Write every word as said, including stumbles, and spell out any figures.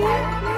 Yeah.